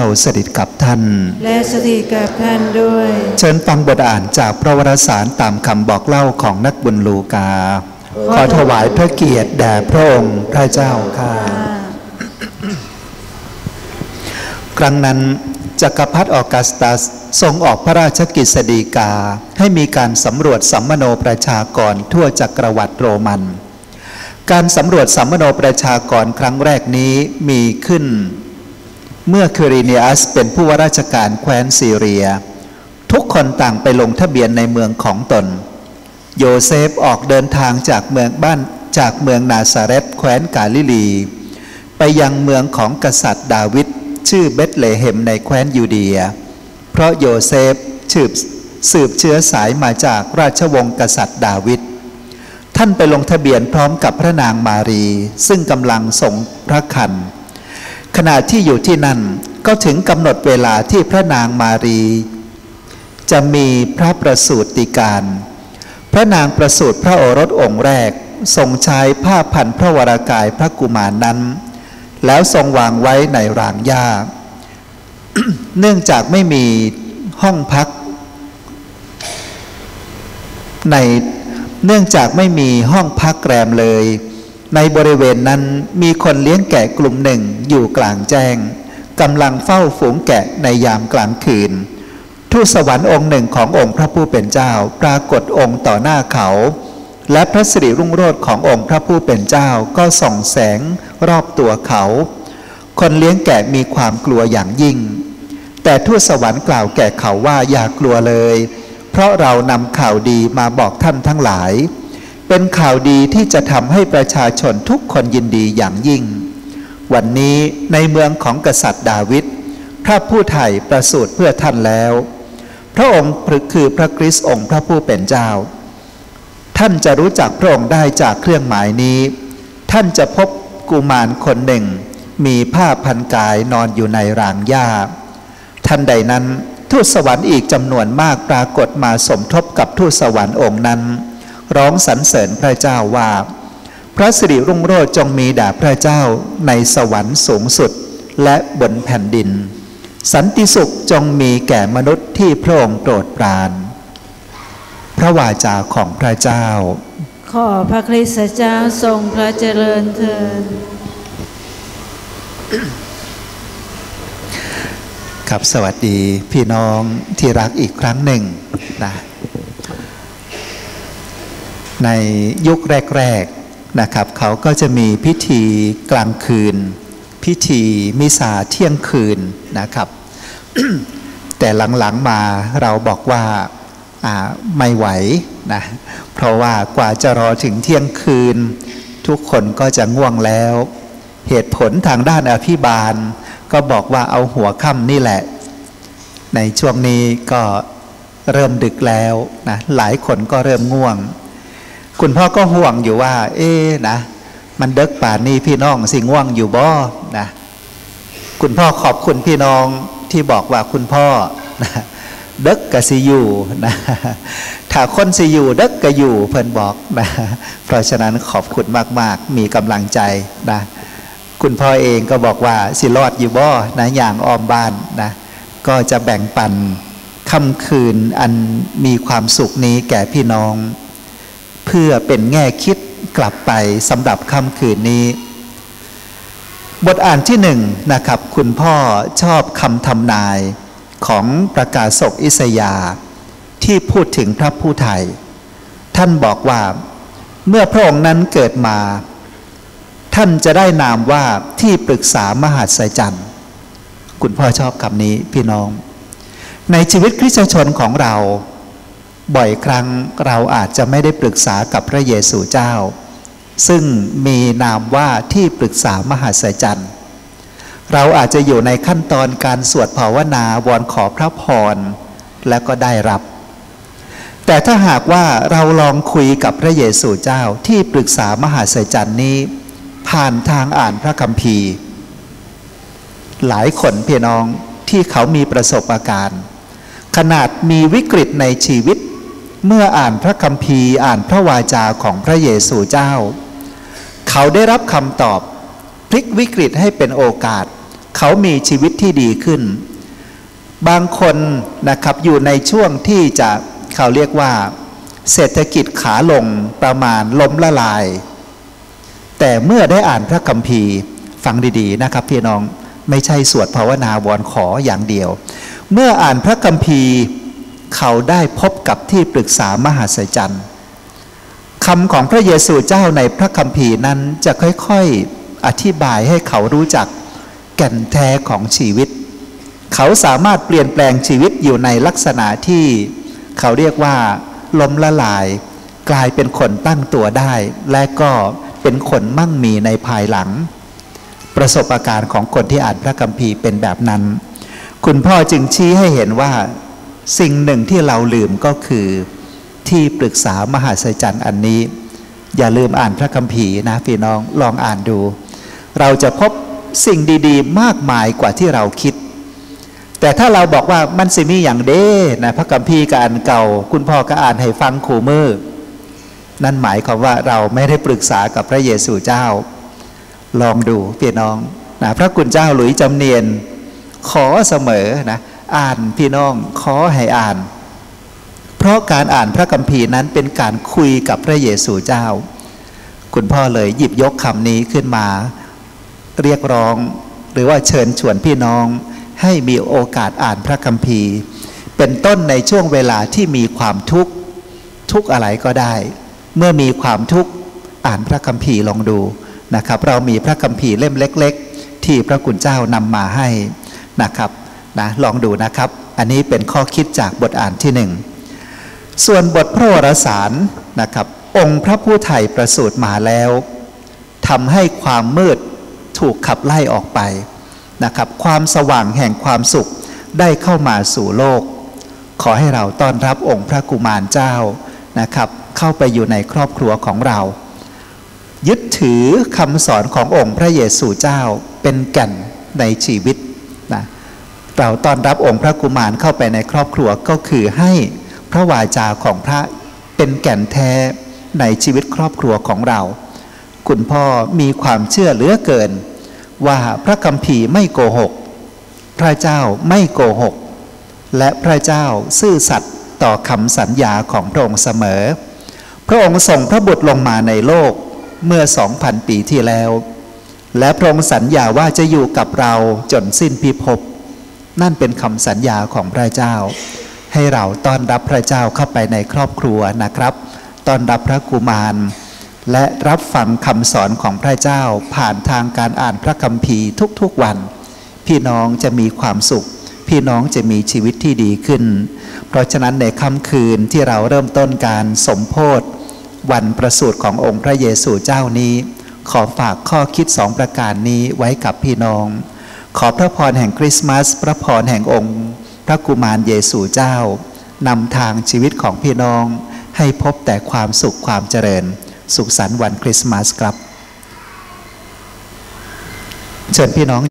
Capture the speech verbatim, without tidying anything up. เราสถิตกับท่านและสถิตกับท่านด้วยเชิญฟังบทอ่านจากพระวารสารตามคำบอกเล่าของนักบุญลูกาขอถวายพระเกียรติแด่พระองค์พระเจ้าข้าครั้งนั้นจักรพรรดิออกัสตัสทรงออกพระราชกฤษฎีกาให้มีการสำรวจสัมมโนประชากรทั่วจักรวรรดิโรมันการสำรวจสัมมโนประชากรครั้งแรกนี้มีขึ้นเมื่อคิริเนียสเป็นผู้ว่าราชการแคว้นซีเรียทุกคนต่างไปลงทะเบียนในเมืองของตนโยเซฟออกเดินทางจากเมืองบ้านจากเมืองนาซาเรตแคว้นกาลิลีไปยังเมืองของกษัตริย์ดาวิดชื่อเบธเลเฮมในแคว้นยูเดียเพราะโยเซฟสืบสืบเชื้อสายมาจากราชวงศ์กษัตริย์ดาวิดท่านไปลงทะเบียนพร้อมกับพระนางมารีซึ่งกำลังทรงพระครรภ์ขณะที่อยู่ที่นั่นก็ถึงกำหนดเวลาที่พระนางมารีจะมีพระประสูติการพระนางประสูติพระโอรสองค์แรกทรงใช้ผ้าพันพระวรากายพระกุมาร น, นั้นแล้วทรงวางไว้ในรางหญ้า เนื่องจากไม่มีห้องพักในเนื่องจากไม่มีห้องพักแรมเลยในบริเวณนั้นมีคนเลี้ยงแกะกลุ่มหนึ่งอยู่กลางแจ้งกำลังเฝ้าฝูงแกะในยามกลางคืนทูตสวรรค์องค์หนึ่งขององค์พระผู้เป็นเจ้าปรากฏองค์ต่อหน้าเขาและพระสิริรุ่งโรจน์ขององค์พระผู้เป็นเจ้าก็ส่องแสงรอบตัวเขาคนเลี้ยงแกะมีความกลัวอย่างยิ่งแต่ทูตสวรรค์กล่าวแก่เขาว่าอย่ากลัวเลยเพราะเรานำข่าวดีมาบอกท่านทั้งหลายเป็นข่าวดีที่จะทำให้ประชาชนทุกคนยินดีอย่างยิ่งวันนี้ในเมืองของกษัตริย์ดาวิดพระผู้ไถ่ประสูติเพื่อท่านแล้วพระองค์คือพระคริสต์องค์พระผู้เป็นเจ้าท่านจะรู้จักพระองค์ได้จากเครื่องหมายนี้ท่านจะพบกุมารคนหนึ่งมีผ้าพันกายนอนอยู่ในรางหญ้าทันใดนั้นทูตสวรรค์อีกจำนวนมากปรากฏมาสมทบกับทูตสวรรค์องค์นั้นร้องสรรเสริญพระเจ้าว่าพระสิริรุ่งโรจน์จงมีแด่พระเจ้าในสวรรค์สูงสุดและบนแผ่นดินสันติสุขจงมีแก่มนุษย์ที่พระองค์โปรดปรานพระวาจาของพระเจ้าขอพระคริสต์เจ้าทรงพระเจริญเถิดครับสวัสดีพี่น้องที่รักอีกครั้งหนึ่งนะในยุคแรกๆนะครับเขาก็จะมีพิธีกลางคืนพิธีมิสาเที่ยงคืนนะครับ แต่หลังๆมาเราบอกว่าไม่ไหวนะเพราะว่ากว่าจะรอถึงเที่ยงคืนทุกคนก็จะง่วงแล้วเหตุผลทางด้านอภิบาลก็บอกว่าเอาหัวค่ำนี่แหละในช่วงนี้ก็เริ่มดึกแล้วนะหลายคนก็เริ่มง่วงคุณพ่อก็ห่วงอยู่ว่าเอ๊ะนะมันดึกป่านนี้พี่น้องสิง่วงอยู่บ่นะคุณพ่อขอบคุณพี่น้องที่บอกว่าคุณพ่อนะดึกกะสิอยู่นะถ้าคนสิอยู่ดึกกะอยู่เพิ่นบอกนะเพราะฉะนั้นขอบคุณมากๆมีกำลังใจนะคุณพ่อเองก็บอกว่าสิรอดอยู่บ่นะอย่างอ้อมบ้านนะก็จะแบ่งปันค่ำคืนอันมีความสุขนี้แก่พี่น้องเพื่อเป็นแง่คิดกลับไปสำหรับค่ำคืนนี้บทอ่านที่หนึ่งนะครับคุณพ่อชอบคำทำนายของประกาศกอิสยาห์ที่พูดถึงพระผู้ไถ่ท่านบอกว่าเมื่อพระองค์นั้นเกิดมาท่านจะได้นามว่าที่ปรึกษามหัศจรรย์คุณพ่อชอบคำนี้พี่น้องในชีวิตคริสตชนของเราบ่อยครั้งเราอาจจะไม่ได้ปรึกษากับพระเยซูเจ้าซึ่งมีนามว่าที่ปรึกษามหัศจรรย์เราอาจจะอยู่ในขั้นตอนการสวดภาวนาวอนขอพระพรและก็ได้รับแต่ถ้าหากว่าเราลองคุยกับพระเยซูเจ้าที่ปรึกษามหัศจรรย์นี้ผ่านทางอ่านพระคัมภีร์หลายคนพี่น้องที่เขามีประสบการณ์ขนาดมีวิกฤตในชีวิตเมื่ออ่านพระคัมภีร์อ่านพระวาจาของพระเยซูเจ้าเขาได้รับคำตอบพลิกวิกฤตให้เป็นโอกาส เขามีชีวิตที่ดีขึ้นบางคนนะครับอยู่ในช่วงที่จะเขาเรียกว่าเศรษฐกิจขาลงประมาณล้มละลายแต่เมื่อได้อ่านพระคัมภีร์ฟังดีๆนะครับพี่น้องไม่ใช่สวดภาวนาวอนขออย่างเดียวเมื่ออ่านพระคัมภีร์เขาได้พบกับที่ปรึกษามหัศจรรย์คำของพระเยซูเจ้าในพระคัมภีร์นั้นจะค่อยๆอธิบายให้เขารู้จักแก่นแท้ของชีวิตเขาสามารถเปลี่ยนแปลงชีวิตอยู่ในลักษณะที่เขาเรียกว่าล้มละลายกลายเป็นคนตั้งตัวได้และก็เป็นคนมั่งมีในภายหลังประสบการณ์ของคนที่อ่านพระคัมภีร์เป็นแบบนั้นคุณพ่อจึงชี้ให้เห็นว่าสิ่งหนึ่งที่เราลืมก็คือที่ปรึกษามหัศจรรย์อันนี้อย่าลืมอ่านพระคัมภีร์นะพี่น้องลองอ่านดูเราจะพบสิ่งดีๆมากมายกว่าที่เราคิดแต่ถ้าเราบอกว่ามันสิมีอย่างเด้นะพระคัมภีร์ก็อ่านเก่าคุณพ่อก็อ่านให้ฟังขู่มือนั่นหมายความว่าเราไม่ได้ปรึกษากับพระเยซูเจ้าลองดูพี่น้องนะพระคุณเจ้าหลุยจำเนียนขอเสมอนะอ่านพี่น้องขอให้อ่านเพราะการอ่านพระคัมภีร์นั้นเป็นการคุยกับพระเยซูเจ้าคุณพ่อเลยหยิบยกคำนี้ขึ้นมาเรียกร้องหรือว่าเชิญชวนพี่น้องให้มีโอกาสอ่านพระคัมภีร์เป็นต้นในช่วงเวลาที่มีความทุกข์ทุกอะไรก็ได้เมื่อมีความทุกข์อ่านพระคัมภีร์ลองดูนะครับเรามีพระคัมภีร์เล่มเล็กๆที่พระคุณเจ้านำมาให้นะครับนะลองดูนะครับอันนี้เป็นข้อคิดจากบทอ่านที่หนึ่งส่วนบทพระวรสารนะครับองค์พระผู้ไถ่ประสูติมาแล้วทำให้ความมืดถูกขับไล่ออกไปนะครับความสว่างแห่งความสุขได้เข้ามาสู่โลกขอให้เราต้อนรับองค์พระกุมารเจ้านะครับเข้าไปอยู่ในครอบครัวของเรายึดถือคำสอนขององค์พระเยซูเจ้าเป็นแก่นในชีวิตนะเราต้อนรับองค์พระกุมารเข้าไปในครอบครัวก็คือให้พระวาจาของพระเป็นแก่นแท้ในชีวิตครอบครัวของเราคุณพ่อมีความเชื่อเหลือเกินว่าพระคัมภีร์ไม่โกหกพระเจ้าไม่โกหกและพระเจ้าซื่อสัตย์ต่อคำสัญญาของพระองค์เสมอพระองค์ส่งพระบุตรลงมาในโลกเมื่อ สองพัน ปีที่แล้วและพระองค์สัญญาว่าจะอยู่กับเราจนสิ้นพิภพนั่นเป็นคำสัญญาของพระเจ้าให้เราต้อนรับพระเจ้าเข้าไปในครอบครัวนะครับต้อนรับพระกุมารและรับฟังคำสอนของพระเจ้าผ่านทางการอ่านพระคัมภีร์ทุกๆวันพี่น้องจะมีความสุขพี่น้องจะมีชีวิตที่ดีขึ้นเพราะฉะนั้นในค่ำคืนที่เราเริ่มต้นการสมโภชวันประสูติขององค์พระเยซูเจ้านี้ขอฝากข้อคิดสองประการนี้ไว้กับพี่น้องขอพระพรแห่งคริสต์มาสพระพรแห่งองค์พระกุมารเยซูเจ้านำทางชีวิตของพี่น้องให้พบแต่ความสุขความเจริญสุขสันต์วันคริสต์มาสครับเชิญพี่น้อง